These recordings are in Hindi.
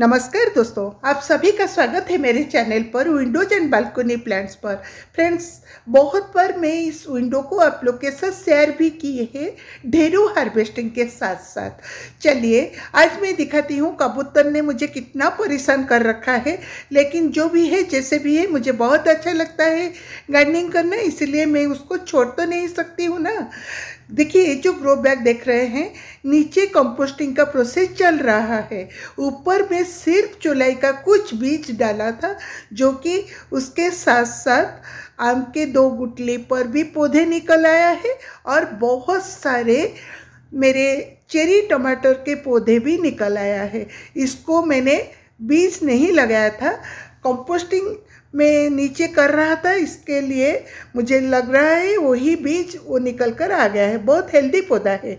नमस्कार दोस्तों, आप सभी का स्वागत है मेरे चैनल पर विंडोज एंड बालकनी प्लांट्स पर। फ्रेंड्स, बहुत बार मैं इस विंडो को आप लोग के साथ शेयर भी किए हैं ढेरों हार्वेस्टिंग के साथ साथ। चलिए आज मैं दिखाती हूँ कबूतर ने मुझे कितना परेशान कर रखा है, लेकिन जो भी है जैसे भी है मुझे बहुत अच्छा लगता है गार्डनिंग करना, इसलिए मैं उसको छोड़ तो नहीं सकती हूँ ना। देखिए, जो ग्रो बैग देख रहे हैं नीचे कंपोस्टिंग का प्रोसेस चल रहा है, ऊपर में सिर्फ चुलाई का कुछ बीज डाला था, जो कि उसके साथ साथ आम के दो गुटले पर भी पौधे निकल आया है और बहुत सारे मेरे चेरी टमाटर के पौधे भी निकल आया है। इसको मैंने बीज नहीं लगाया था, कंपोस्टिंग मैं नीचे कर रहा था, इसके लिए मुझे लग रहा है वही बीज वो निकल कर आ गया है। बहुत हेल्दी पौधा है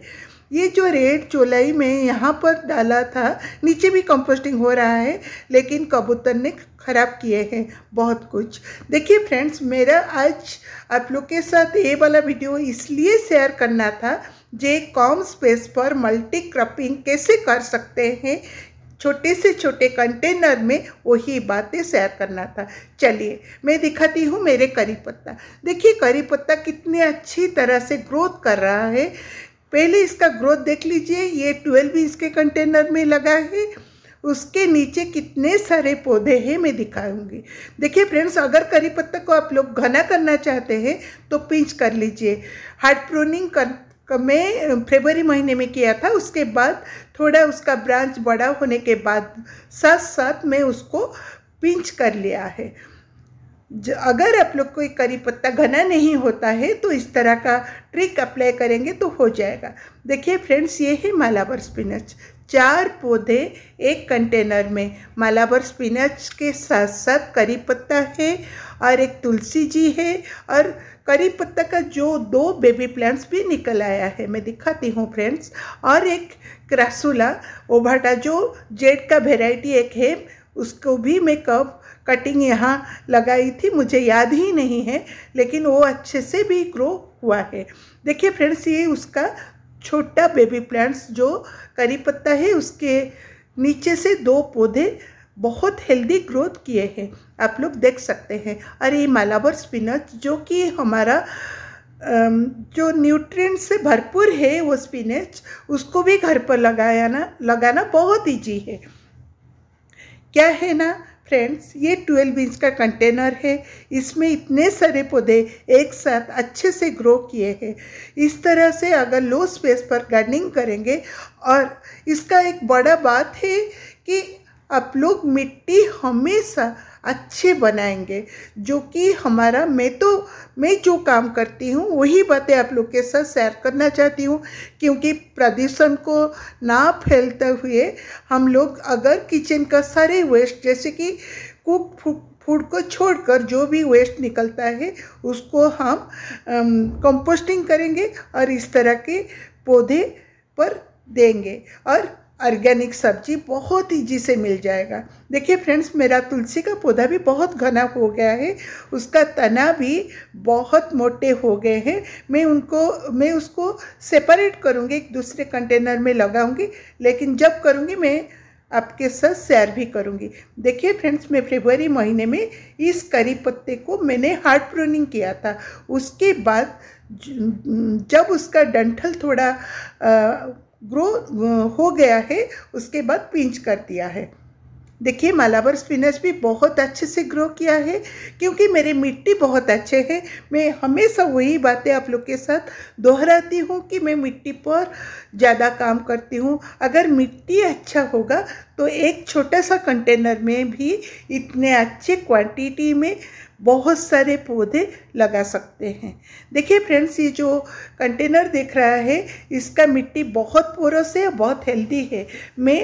ये। जो रेड चोलाई में यहाँ पर डाला था, नीचे भी कंपोस्टिंग हो रहा है, लेकिन कबूतर ने ख़राब किए हैं बहुत कुछ। देखिए फ्रेंड्स, मेरा आज आप लोग के साथ ये वाला वीडियो इसलिए शेयर करना था, जे कॉम स्पेस पर मल्टी क्रॉपिंग कैसे कर सकते हैं, छोटे से छोटे कंटेनर में वही बातें शेयर करना था। चलिए मैं दिखाती हूँ मेरे करी पत्ता। देखिए करी पत्ता कितने अच्छी तरह से ग्रोथ कर रहा है। पहले इसका ग्रोथ देख लीजिए, ये 12 भी इसके कंटेनर में लगा है, उसके नीचे कितने सारे पौधे हैं मैं दिखाऊंगी। देखिए फ्रेंड्स, अगर करी पत्ता को आप लोग घना करना चाहते हैं तो पिंच कर लीजिए। हार्ड प्रूनिंग मैं फरवरी महीने में किया था, उसके बाद थोड़ा उसका ब्रांच बड़ा होने के बाद साथ साथ मैं उसको पिंच कर लिया है। अगर आप लोग को करी पत्ता घना नहीं होता है तो इस तरह का ट्रिक अप्लाई करेंगे तो हो जाएगा। देखिए फ्रेंड्स, ये है मालाबार स्पिनच, 4 पौधे एक कंटेनर में। मालाबार स्पिनच के साथ साथ करी पत्ता है और एक तुलसी जी है, और करी पत्ता का जो 2 बेबी प्लांट्स भी निकल आया है मैं दिखाती हूँ फ्रेंड्स, और एक क्रासुला ओबाटा जो जेड का वेराइटी एक है, उसको भी मैं कब कटिंग यहाँ लगाई थी मुझे याद ही नहीं है, लेकिन वो अच्छे से भी ग्रो हुआ है। देखिए फ्रेंड्स, ये उसका छोटा बेबी प्लांट्स जो करी पत्ता है, उसके नीचे से 2 पौधे बहुत हेल्दी ग्रोथ किए हैं, आप लोग देख सकते हैं। और ये मालाबार स्पिनच जो कि हमारा जो न्यूट्रिएंट से भरपूर है वो स्पिनच, उसको भी घर पर लगाना बहुत ईजी है, क्या है ना फ्रेंड्स। ये 12 इंच का कंटेनर है, इसमें इतने सारे पौधे एक साथ अच्छे से ग्रो किए हैं। इस तरह से अगर लो स्पेस पर गार्डनिंग करेंगे, और इसका एक बड़ा बात है कि आप लोग मिट्टी हमेशा अच्छे बनाएंगे, जो कि हमारा मैं जो काम करती हूँ वही बातें आप लोग के साथ शेयर करना चाहती हूँ, क्योंकि प्रदूषण को ना फैलते हुए हम लोग अगर किचन का सारे वेस्ट, जैसे कि कुक फूड को छोड़कर जो भी वेस्ट निकलता है उसको हम कंपोस्टिंग करेंगे और इस तरह के पौधे पर देंगे, और ऑर्गेनिक सब्जी बहुत ईजी से मिल जाएगा। देखिए फ्रेंड्स, मेरा तुलसी का पौधा भी बहुत घना हो गया है, उसका तना भी बहुत मोटे हो गए हैं। मैं उसको सेपरेट करूँगी, एक दूसरे कंटेनर में लगाऊंगी, लेकिन जब करूँगी मैं आपके साथ शेयर भी करूँगी। देखिए फ्रेंड्स, मैं फरवरी महीने में इस करी पत्ते को मैंने हार्ड प्रूनिंग किया था, उसके बाद जब उसका डंठल थोड़ा ग्रो हो गया है उसके बाद पिंच कर दिया है। देखिए मालाबार स्पिनच भी बहुत अच्छे से ग्रो किया है, क्योंकि मेरी मिट्टी बहुत अच्छे है। मैं हमेशा वही बातें आप लोग के साथ दोहराती हूँ कि मैं मिट्टी पर ज़्यादा काम करती हूँ। अगर मिट्टी अच्छा होगा तो एक छोटा सा कंटेनर में भी इतने अच्छे क्वांटिटी में बहुत सारे पौधे लगा सकते हैं। देखिए फ्रेंड्स, ये जो कंटेनर दिख रहा है इसका मिट्टी बहुत पोरस है, बहुत हेल्दी है। मैं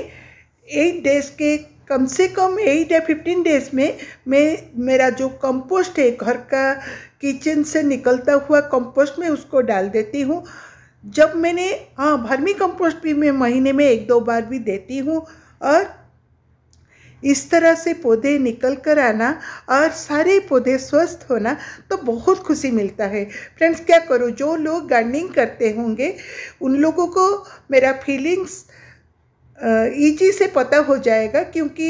8 डेज़ के कम से कम 8 या 15 डेज़ में मेरा जो कंपोस्ट है, घर का किचन से निकलता हुआ कंपोस्ट, में उसको डाल देती हूँ। जब मैंने वर्मी कंपोस्ट भी मैं महीने में 1-2 बार भी देती हूँ, और इस तरह से पौधे निकल कर आना और सारे पौधे स्वस्थ होना तो बहुत खुशी मिलता है। फ्रेंड्स, क्या करूँ, जो लोग गार्डनिंग करते होंगे उन लोगों को मेरा फीलिंग्स ईजी से पता हो जाएगा, क्योंकि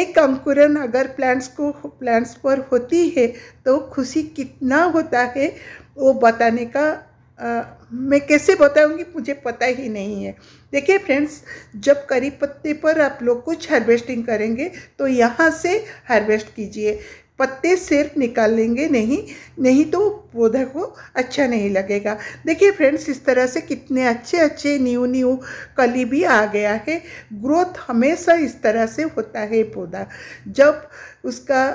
एक अंकुरन अगर प्लांट्स पर होती है तो खुशी कितना होता है वो बताने का मैं कैसे बताऊंगी, मुझे पता ही नहीं है। देखिए फ्रेंड्स, जब करी पत्ते पर आप लोग कुछ हार्वेस्टिंग करेंगे तो यहाँ से हार्वेस्ट कीजिए, पत्ते सिर्फ निकालेंगे नहीं तो पौधा को अच्छा नहीं लगेगा। देखिए फ्रेंड्स, इस तरह से कितने अच्छे अच्छे न्यू कली भी आ गया है। ग्रोथ हमेशा इस तरह से होता है पौधा। जब उसका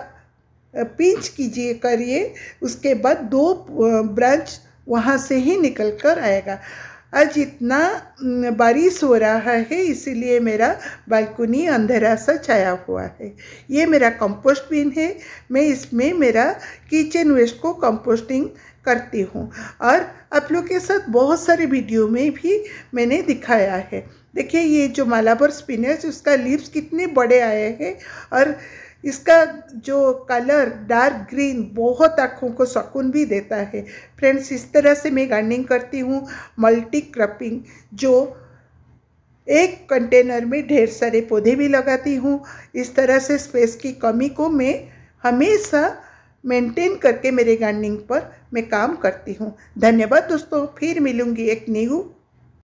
पिंच कीजिए करिए, उसके बाद दो ब्रांच वहाँ से ही निकल कर आएगा। आज इतना बारिश हो रहा है इसीलिए मेरा बालकनी अंधेरा सा छाया हुआ है। ये मेरा कंपोस्ट बिन है, मैं इसमें मेरा किचन वेस्ट को कंपोस्टिंग करती हूँ और आप लोग के साथ बहुत सारे वीडियो में भी मैंने दिखाया है। देखिए ये जो मालाबार स्पिनच, उसका लीव्स कितने बड़े आए हैं और इसका जो कलर डार्क ग्रीन बहुत आँखों को सुकून भी देता है। फ्रेंड्स, इस तरह से मैं गार्डनिंग करती हूँ, मल्टी क्रॉपिंग, जो एक कंटेनर में ढेर सारे पौधे भी लगाती हूँ। इस तरह से स्पेस की कमी को मैं हमेशा मेंटेन करके मेरे गार्डनिंग पर मैं काम करती हूँ। धन्यवाद दोस्तों, फिर मिलूँगी एक न्यू